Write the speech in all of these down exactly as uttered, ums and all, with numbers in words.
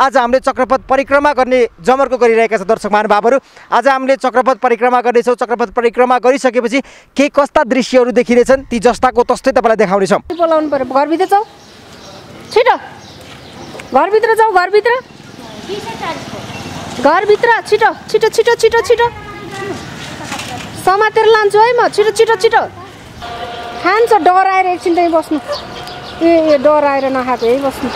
आज हामीले चक्रपथ परिक्रमा गर्ने जमर्को गरिरहेका छौं। दर्शक महानुभावहरु, आज हामीले चक्रपथ परिक्रमा गर्ने छौं। चक्रपथ परिक्रमा गरिसकेपछि के कस्ता दृश्यहरु देखिरहेछन् ती जस्ताको तस्तै तपाईलाई देखाउने छौं। बोलाउनु पर्यो, घर भित्र जाऊ, छिटो घर भित्र जाऊ, घर भित्र घर भित्र छिटो छिटो छिटो छिटो छिटो समातेर लान्छु है म, छिटो छिटो छिटो खान्छ। डराएर एकछिन त्यही बस्नु, ए डराएर नखाएको है बस्नु,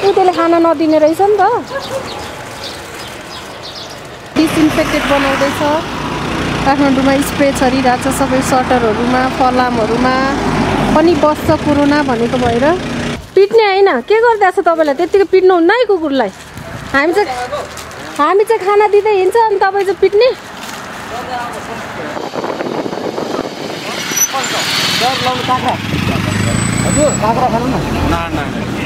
त्यसले खाना नदिने रहेछ नि त। डिसइन्फेक्टेड बनाउँदैछ, काठमाडौँमा स्प्रे छरिरहेछ सबै सटरहरूमा फलामहरूमा पनि, बस्छ कोरोना भनेको भएर। पिट्ने होइन, के गर्दैछ तपाईँलाई, त्यतिकै पिट्नु हुन्न है कुकुरलाई। हामी चाहिँ हामी चाहिँ खाना दिँदै हिँड्छ अनि तपाईँ चाहिँ पिट्ने।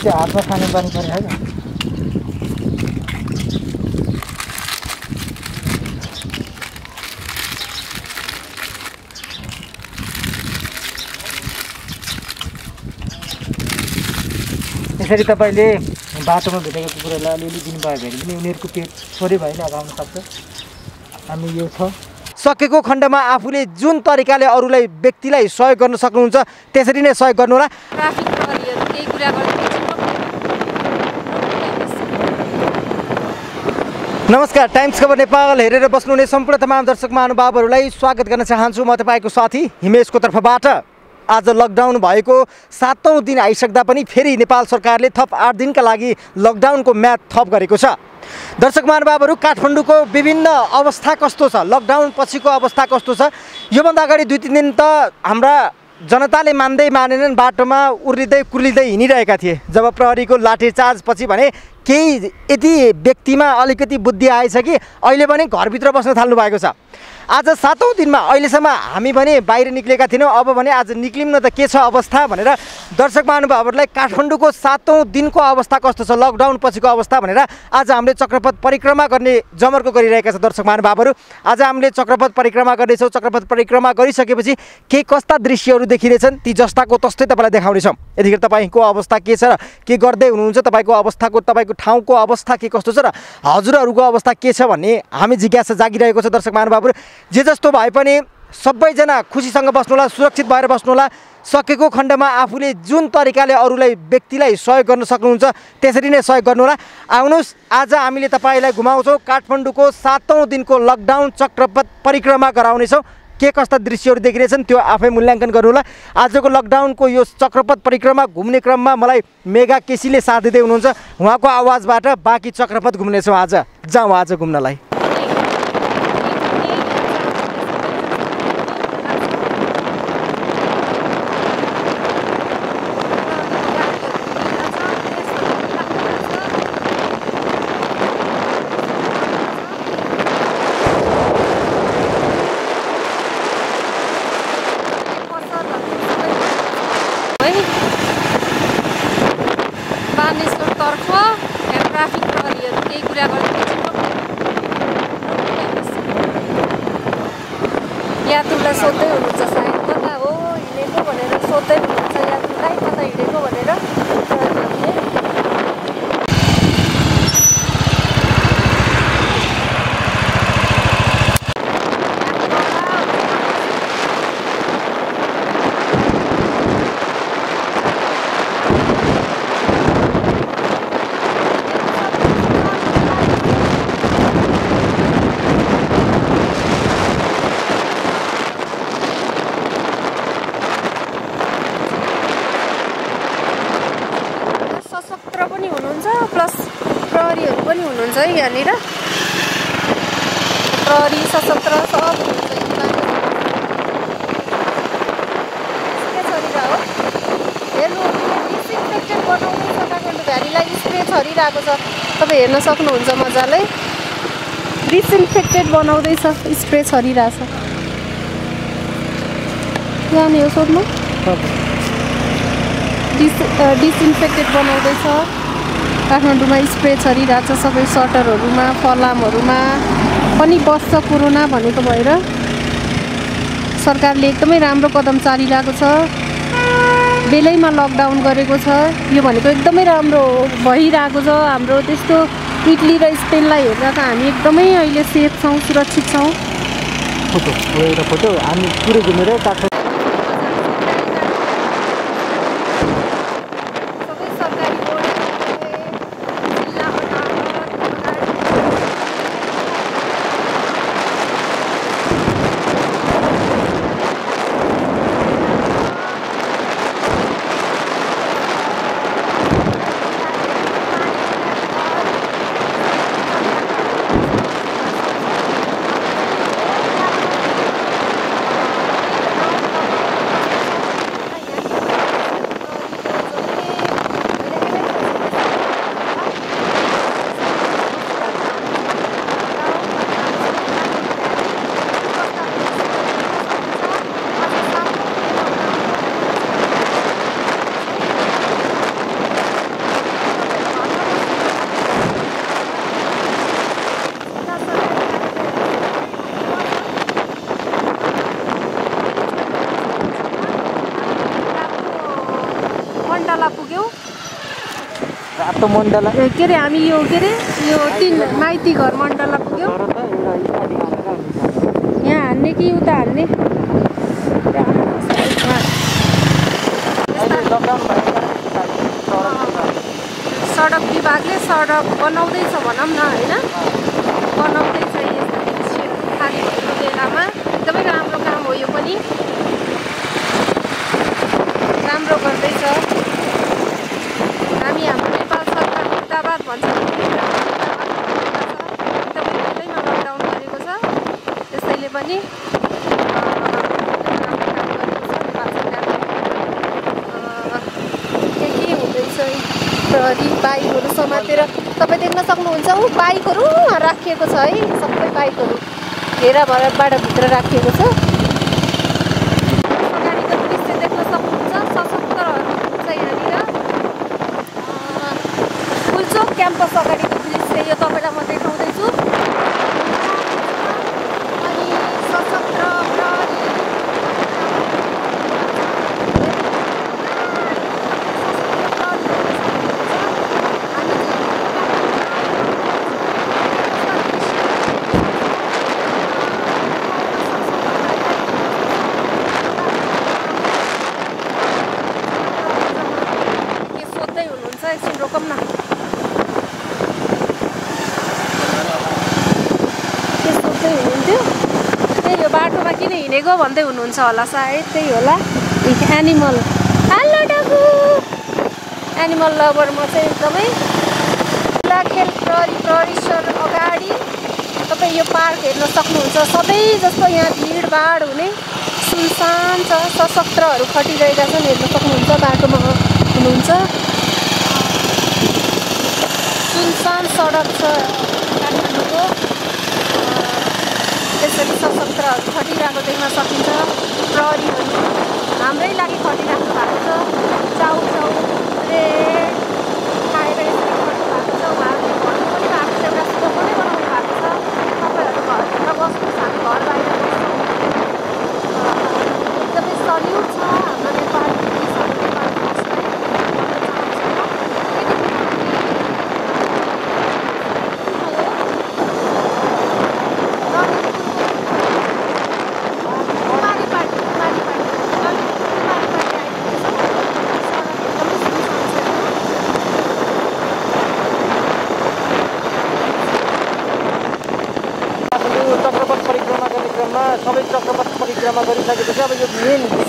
हातमा खाने पानी पऱ्यो है, यसरी तपाईँले बाटोमा भेटेको कुकुरहरूलाई अलिअलि दिनुभयो भने पनि उनीहरूको पेट थोरै भए नि अघाउन सक्छ। हामी यो छ सकेको खण्डमा आफूले जुन तरिकाले अरूलाई व्यक्तिलाई सहयोग गर्न सक्नुहुन्छ त्यसरी नै सहयोग गर्नु होला। ट्राफिक प्रहरीहरु केही कुरा गर्दै। नमस्कार, टाइम्स खबर नेपाल हेरेर बस्नुहुने सम्पूर्ण तमाम दर्शक महानुभावहरूलाई स्वागत गर्न चाहन्छु। म तपाईँको साथी हिमेशको तर्फबाट आज लकडाउन भएको सातौं दिन आइसक्दा पनि फेरि नेपाल सरकारले थप आठ दिनका लागि लकडाउनको म्याद थप गरेको छ। दर्शक महानुभावहरू, काठमाडौँको विभिन्न अवस्था कस्तो छ, लकडाउन पछिको अवस्था कस्तो छ। योभन्दा अगाडि दुई तिन दिन त हाम्रा जनताले मान्दै मानेनन्, बाटोमा उर्लिँदै कुर्लिँदै हिँडिरहेका थिए। जब प्रहरीको लाठीचार्जपछि भने केही यति व्यक्तिमा अलिकति बुद्धि आएछ कि अहिले पनि घरभित्र बस्न थाल्नु भएको छ। आज सातौं दिनमा अहिलेसम्म हामी भने बाहिर निक्लेका थिएनौँ, अब भने आज निक्लिम न त के छ अवस्था भनेर दर्शक महानुभावहरूलाई काठमाडौँको सातौं दिनको अवस्था कस्तो छ, लकडाउन पछिको अवस्था भनेर आज हामीले चक्रपथ परिक्रमा गर्ने जमर्को गरिरहेका छौँ। दर्शक महानुभावहरू, आज हामीले चक्रपथ परिक्रमा गर्दैछौँ। चक्रपथ परिक्रमा गरिसकेपछि के कस्ता दृश्यहरू देखिरहेछन् ती जस्ताको तस्तै तपाईँलाई देखाउनेछौँ। यतिखेर तपाईँको अवस्था के छ र के गर्दै हुनुहुन्छ, तपाईँको अवस्थाको तपाईँको ठाउँको अवस्था के कस्तो छ र हजुरहरूको अवस्था के छ भन्ने हामी जिज्ञासा जागिरहेको छ। दर्शक महानुभावहरू, जे जस्तो भए पनि सबैजना खुसीसँग बस्नुहोला, सुरक्षित भएर बस्नुहोला। सकेको खण्डमा आफूले जुन तरिकाले अरूलाई व्यक्तिलाई सहयोग गर्न सक्नुहुन्छ त्यसरी नै सहयोग गर्नुहोला। आउनुहोस्, आज हामीले तपाईँलाई घुमाउँछौँ काठमाडौँको सातौं दिनको लकडाउन चक्रपथ परिक्रमा गराउनेछौँ। के कस्ता दृश्यहरू देखिरहेछन् त्यो आफै मूल्याङ्कन गर्नुहोला। आजको लकडाउनको यो चक्रपथ परिक्रमा घुम्ने क्रममा मलाई मेघा केसीले साथ दिँदै हुनुहुन्छ, उहाँको आवाजबाट बाँकी चक्रपथ घुम्नेछौँ। आज जाउँ आज घुम्नलाई। यात्रुलाई सोध्दै हुनुहुन्छ सायद, कता हो हिँडेको भनेर सोध्दै हुनुहुन्छ यात्रुलाई, कता हिँडेको भनेर। यहाँनिर प्रहरी सशस्त्र सब छरिरहेको छ तपाई हेर्न सक्नुहुन्छ मजाले डिसइन्फेक्टेड बनाउँदै छ स्प्रे छरिरहेछ यहाँ यो सोध्नु डिस डिसइन्फेक्टेड बनाउँदै छ काठमाडौँमा स्प्रे छरिरहेछ सबै सटरहरुमा फलामहरुमा पनि बस्छ कोरोना भनेको भएर सरकारले एकदमै राम्रो कदम चालिरहेको छ बेलैमा लकडाउन गरेको छ यो भनेको एकदमै राम्रो भइरहेको छ हाम्रो त्यस्तो इटली र स्पेनलाई हेर्दा त हामी एकदमै अहिले सेफ छौं सुरक्षित छौं फोटो एउटा फोटो हामी पुरै घुमेर काठमाडौँ मण्डला के रे हामी यो के रे यो तीन माइती घर मण्डला पुग्यो यहाँ हान्ने कि उता हान्ने सडक विभागले सडक बनाउँदै छ भनम न हैन बनाउँदै छ खाली भएको बेलामा एकदमै राम्रो काम हो यो पनि राम्रो गर्दै छ हामी हाम्रो बात भन्छ तपाईहरुले बेलैमा लकडाउन गरेको छ त्यसैले पनि के के हुँदैछ प्रहरी बाइकहरु समातेर तपाई देख्न सक्नुहुन्छ उ बाइकहरु राखिएको छ है सबै बाइकहरु घेरा भएर बाटा भित्र राखिएको छ क्याम्पस अगाडि पुलिसले यो तपाईलाई म देखाउँदै छु अनि सशस्त्र प्रहरी के सोध्दै हुनुहुन्छ एकछिन रोकौँ न बाटोमा किन हिनेको भन्दै हुनुहुन्छ होला सायद त्यही होला एनिमल हेलो डगु एनिमल लभर म चाहिँ एकदमै लाखेल प्रहरी प्रहरी सर अगाडि तपाई यो पार्क हेर्न सक्नुहुन्छ सबै जस्तो यहाँ भीडभाड हुने सुनसान छ सशस्त्रहरू खटिरहेका छन् हेर्न सक्नुहुन्छ बाटोमा हुनुहुन्छ सुनसान सडक छ काठमाडौँको त्यसरी सशस्त्र खटिरहेको देख्न सकिन्छ प्रहरीहरु हाम्रै लागि खटिराख्नु भएको छ चाउ चाउ रे खाएर यसरी खटिरहेको छ उहाँहरूले भन्नु पनि भएको छ एउटा सुख पनि बनाउनु भएको छ तपाईँहरू घरभित्र बस्नुहोस् हामी घर बाहिर एकदमै सल्युट छ हाम्रो नेपाली पुलिसहरु नेपाली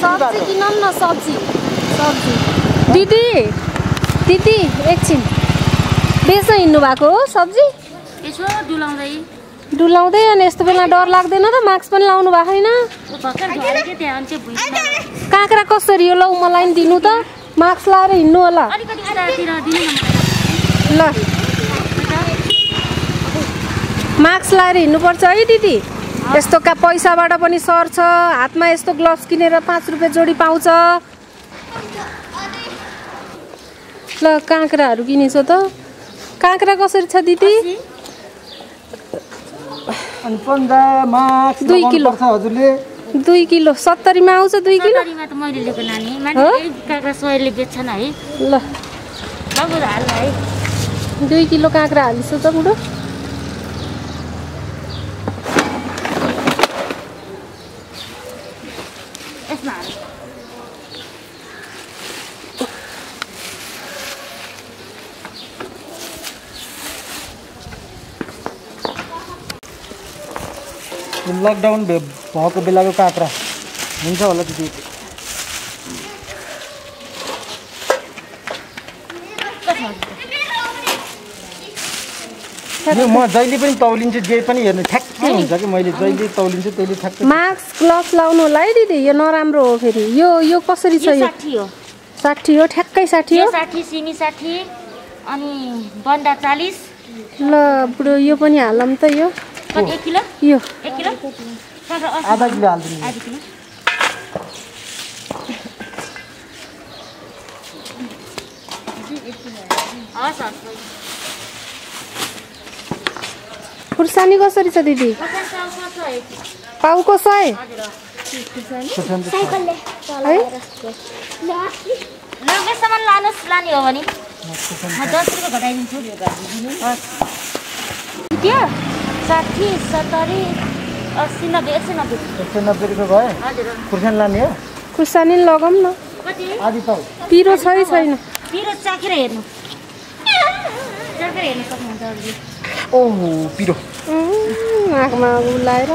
सब्जी किनन न सब्जी सब्जी दिदी दिदी एकछिन बेसै हिन्नु भएको हो सब्जी यसो डुलाउँदै डुलाउँदै अनि यस्तो बेला डर लाग्दैन त मास्क पनि लाउनु भएको हैन भक्कर झरे के ध्यान चाहिँ भुइँमा काँक्रा कसरी यो लौ मलाई दिनु त मास्क लाएर हिन्नु होला अलिकति साथीहरु दिनु न मलाई ल मास्क लाएर हिन्नु पर्छ है दिदी यस्तो का पैसाबाट पनि सर्छ हातमा यस्तो ग्लोभ्स किनेर पाँच रुपैयाँ जोडी पाउँछ ल कांक्राहरु किनेछौ त कांक्रा कसरी छ दिदी अनि पन्दा मास्क दुई किलो छ हजुरले दुई किलो सत्तरी मा आउँछ दुई किलो सत्तरी मा त मैले लिएको नानी मान्छे कांक्रा सय ले बेच्छन् है ल बबुरा हाल है दुई किलो कांक्रा हालिसो त बुढो लकडाउन भएको बेलाको काँक्रा हुन्छ होला दिदी म जहिले पनि तौलिन्छु जे पनि हेर्नु ठ्याक्कै हुन्छ के मैले जहिले तौलिन्छु त्यसले ठ्याक्कै मास्क ग्लोभ्स लाउनु होला है दिदी यो नराम्रो हो फेरि यो यो कसरी छ यो साठी हो साठी हो ठ्याक्कै साठी हो साठी सिमी साठी अनि बन्दा चालीस ल ब्रो यो पनि हालम त यो कति एक किलो यो एक किलो आधा किलो हाल दिनु आधा किलो आ सात खुर्सानी कसरी छ दिदी पाउको सय साइकलले लगेसम्म लानुस् लाने हो भने म दस रुपैयाँ घटाइदिन्छु यो गाडी दिदी साठी सत्तरी अस्सी नब्बे एक सौ नब्बे एक सौ नब्बे रुपये गए खुर्सानी लाने हो खुर्सानी लगाऊँ न आधी पाऊ पिरो छ कि छैन पिरो चाखेर हेर्नु चाखेर हेर्नु सक्नुहुन्छ हजुर ओहो पिरो आँखमा उलाएर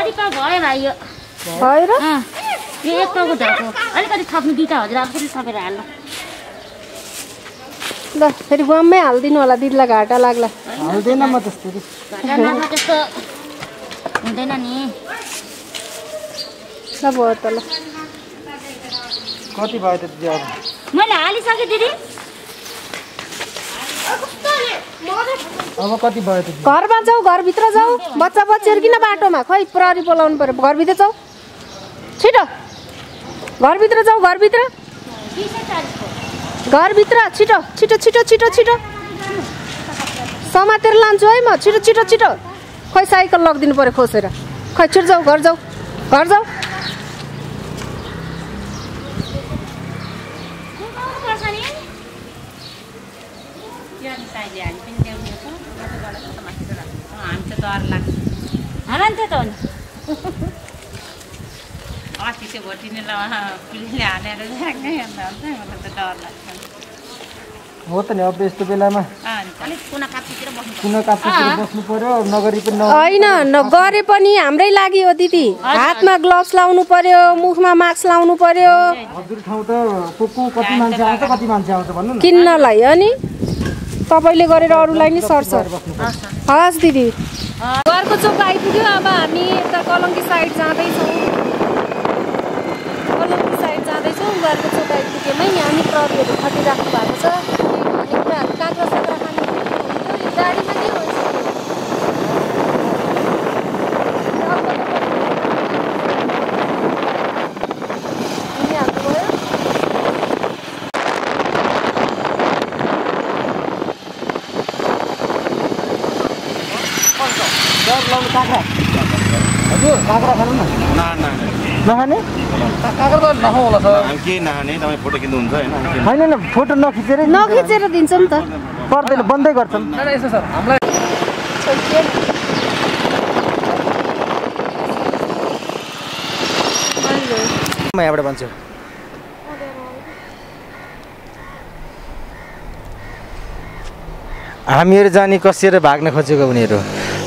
आदिपा भयो भाइ यो भयो र यो एक पाको ढाको अलिकति थप्नु दिता हजुर आफैले थपेर हाल्नु ल फेरि गममै हाल्दिनु होला दिदीलाई घाटा लाग्ला हाल्दैन म त्यस्तो घाटा नला त्यस्तो हुँदैन नि ल भयो त ल कति भयो त दिदी अब मैले हालिसके दिदी अब कति भयो त घरमा जाऊ घर भित्र जाऊ बच्चा बच्चीहरु किन बाटोमा खै प्रहरी बोलाउनु पर्यो घर भित्र जाऊ छिटो घर भित्र जाऊ घर भित्र घर भित्र छिटो छिटो छिटो छिटो छिटो समातेर लान्छु है म छिटो छिटो छिटो खै साइकल लगिदिनु पर्यो खोसेर खै छिटो जाऊ घर जाऊ घर जाऊ डर लाग्छ हारन त हो नि आति से भटिने ल पुलिसले हानेर राख्दै अन्त मलाई त डर लाग्छ हो त नि अब यस्तो बेलामा अलिक कुना काप्चीतिर बस्नु कुना काप्चीतिर बस्नु पर्यो नगरी पनि हैन नगरे पनि हाम्रै लागि हो दिदी हातमा ग्लोभ्स लाउनु पर्यो मुखमा मास्क लाउनु पर्यो हजुर ठाउँ त को को कति मान्छे आउँछ कति मान्छे आउँछ भन्नु न किन्नलाई हो नि तपाईले गरेर अरुलाई नि सर्छ हस् दिदी घरको चोक आइपुग्यो अब हामी यता कलङ्की साइड जाँदैछौँ कलङ्की साइड जाँदैछौँ घरको चोक आइपुग्योमै यहाँ नि प्रहरीहरू खटिराख्नु भएको छ अनि कुराहरू काँक्रा साँक्रा खानु गाडीमा के हुन्छ काँक्रा खानु न ना ना नखाने काँक्रा त नखाउँ होला सर हामी के नखाने तपाई फोटो किन्नु हुन्छ हैन हैन न फोटो नखिचेर नखिचेर दिन्छ नि त पर्दैन बन्दै गर्छन् हैन यसो सर हामीलाई म यहाँबाट भन्छु हामीहरु जानी कसेर भाग्न खोजेको उनीहरु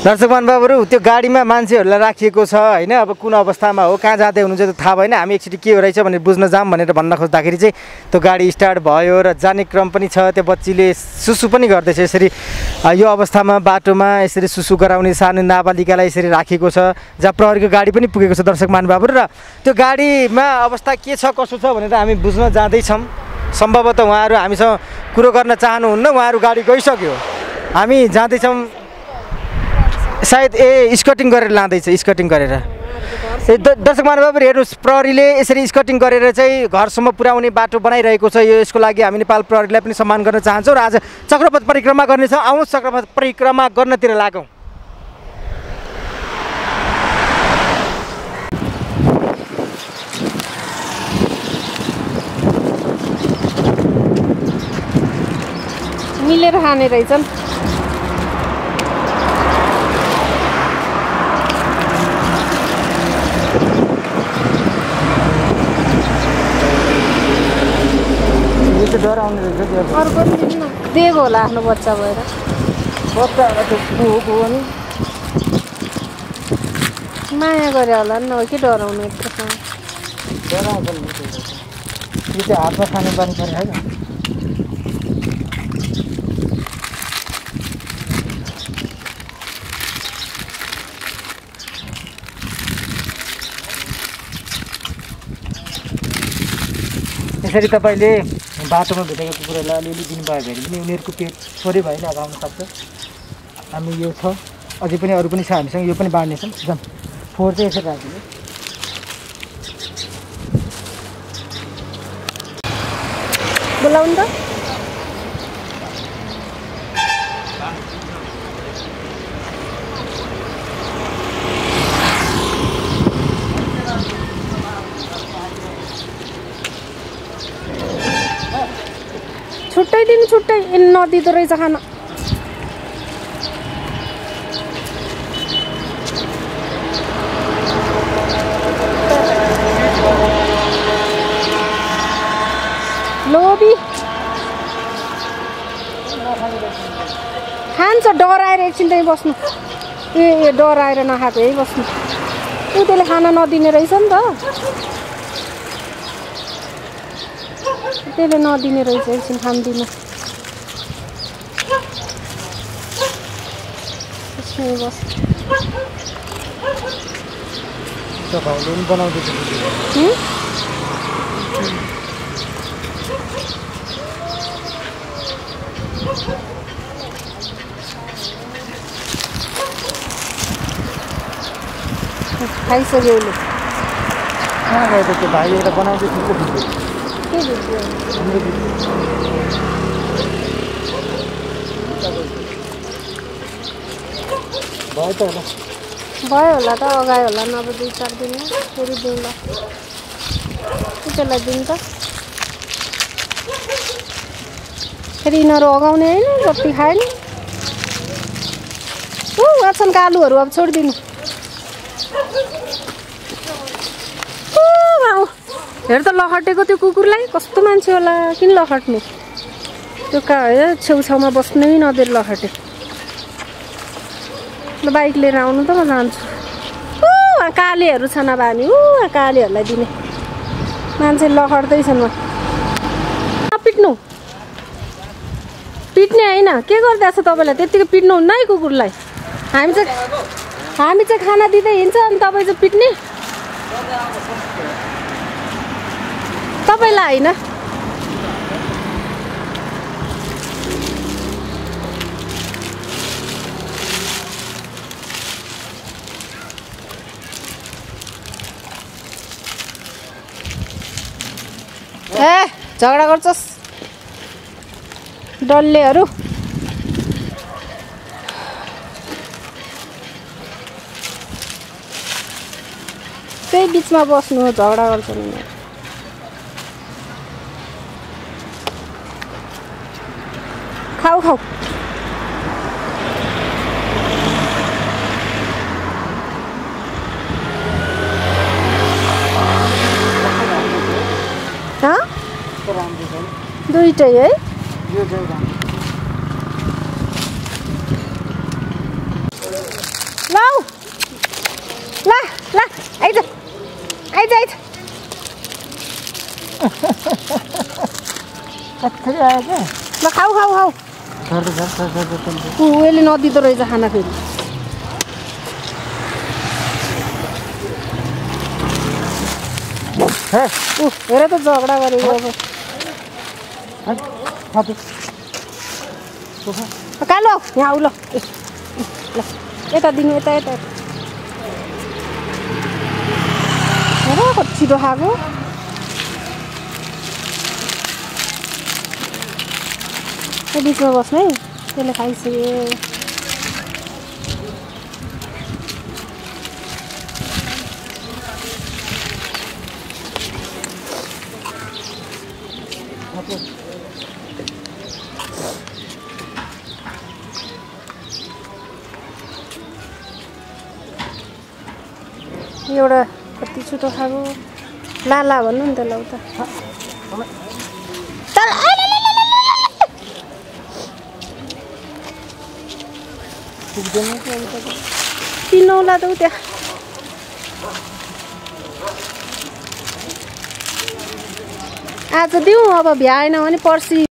दर्शक महानुभावहरु त्यो गाडीमा मान्छेहरुलाई राखिएको छ हैन अब कुन अवस्थामा हो कहाँ जाँदै हुनुहुन्छ त्यो थाहा भएन हामी एकचोटी के हो रहेछ भनेर बुझ्न जाम भनेर भन्न खोज्दाखेरि चाहिँ त्यो गाडी स्टार्ट भयो र जाने क्रम पनि छ त्यो बच्चीले सुसु पनि गर्दैछ यसरी यो अवस्थामा बाटोमा यसरी सुसु गराउने सानो नाबालिकालाई यसरी राखेको छ जहाँ प्रहरीको गाडी पनि पुगेको छ दर्शक महानुभावहरु र त्यो गाडीमा अवस्था के छ कसो छ भनेर हामी बुझ्न जाँदै छौं सम्भवतः उहाँहरु हामीसँग कुरा गर्न चाहनुहुन्न उहाँहरु गाडी गइसक्यो हामी जाँदै छौं सायद ए स्कटिङ गरेर लाँदैछ स्कटिङ गरेर दर्शक महानुभावहरु हेर्नुस् प्रहरीले यसरी स्कटिङ गरेर चाहिँ घरसम्म पुर्याउने बाटो बनाइरहेको छ यो यसको लागि हामी नेपाल प्रहरीलाई पनि सम्मान गर्न चाहन्छौँ र आज चक्रपथ परिक्रमा गर्नेछौँ आउनुहोस् चक्रपथ परिक्रमा गर्नतिर लागौँ मिलेर खाने रहेछन् देव होला आफ्नो बच्चा भएर बच्चा नि माया गरे होला नि हो कि डराउनु एकसँग हातमा खाने पानी पऱ्यो है यसरी तपाईले बाटोमा भेटेको कुकुरहरूलाई अलिअलि दिनुभयो भने पनि उनीहरूको पेट थोरै भए नि अघाउन सक्छ हामी यो छ अझै पनि अरू पनि छ हामीसँग यो पनि बाँड्नेछौँ जाम फोहोर चाहिँ यसरी राखिदिनु बोलाउनु त छुट्टै दिन छुट्टै नदिँदो रहेछ खाना लोभी खान्छ डराएर एकछिन त्यही बस्नु ए डराएर नखाएको यही बस्नु ऊ त्यसले खाना नदिने रहेछ नि त त्यसले नदिने रहेछ एकछिन खान दिन खाइसक्यो उसले कहाँ गयो त त्यो भाइ एउटा बनाउँदै भयो होला त अगायो होला नभए दुई चार दिनमा फेरि दिउँला त्यसलाई दिउँ त फेरि यिनीहरू अगाउने होइन जति खायो नि ऊ वाछनको आलुहरू अब छोडिदिनु हेर त लखटेको त्यो कुकुरलाई कस्तो मान्छे होला किन लखट्ने त्यो का छेउछाउमा बस्नै नदिएर लखटे ल बाइक लिएर आउनु त म जान्छु ऊ कालेहरू छन् अब हामी ऊ कालेहरूलाई दिने मान्छे लखट्दैछन् म नपिट्नु पिट्ने होइन के गर्दै छ तपाईँलाई त्यतिकै पिट्नु हुन्न है कुकुरलाई हामी चाहिँ हामी चाहिँ खाना दिँदै हिँड्छ अनि तपाईँ चाहिँ पिट्ने तपाईलाई हैन ए झगडा गर्छस् डल्लेहरू त्यही बीचमा बस्नु झगडा गर्छन् खाऊ खाऊ हाँ दुईटै है यो आओ ला ला आइज आइज आइज कत्थै आएछ ल खाऊ खाऊ खाऊ सर सर सर सर कोले नदिदो रहेछ खाना फेरि हे उ हेरे त झगडा गरेको अब हट हट सोफा कालो यहाँ आउ ल यता दिनु यता यता हेरो कति दोहागो त्यो बिचमा बस्ने त्यसले खाइसके एउटा कति छुटो खागो लाला भन्नु नि त लौ त चल पिनौला त उता आज दिउँ अब भ्याएन भने पर्सि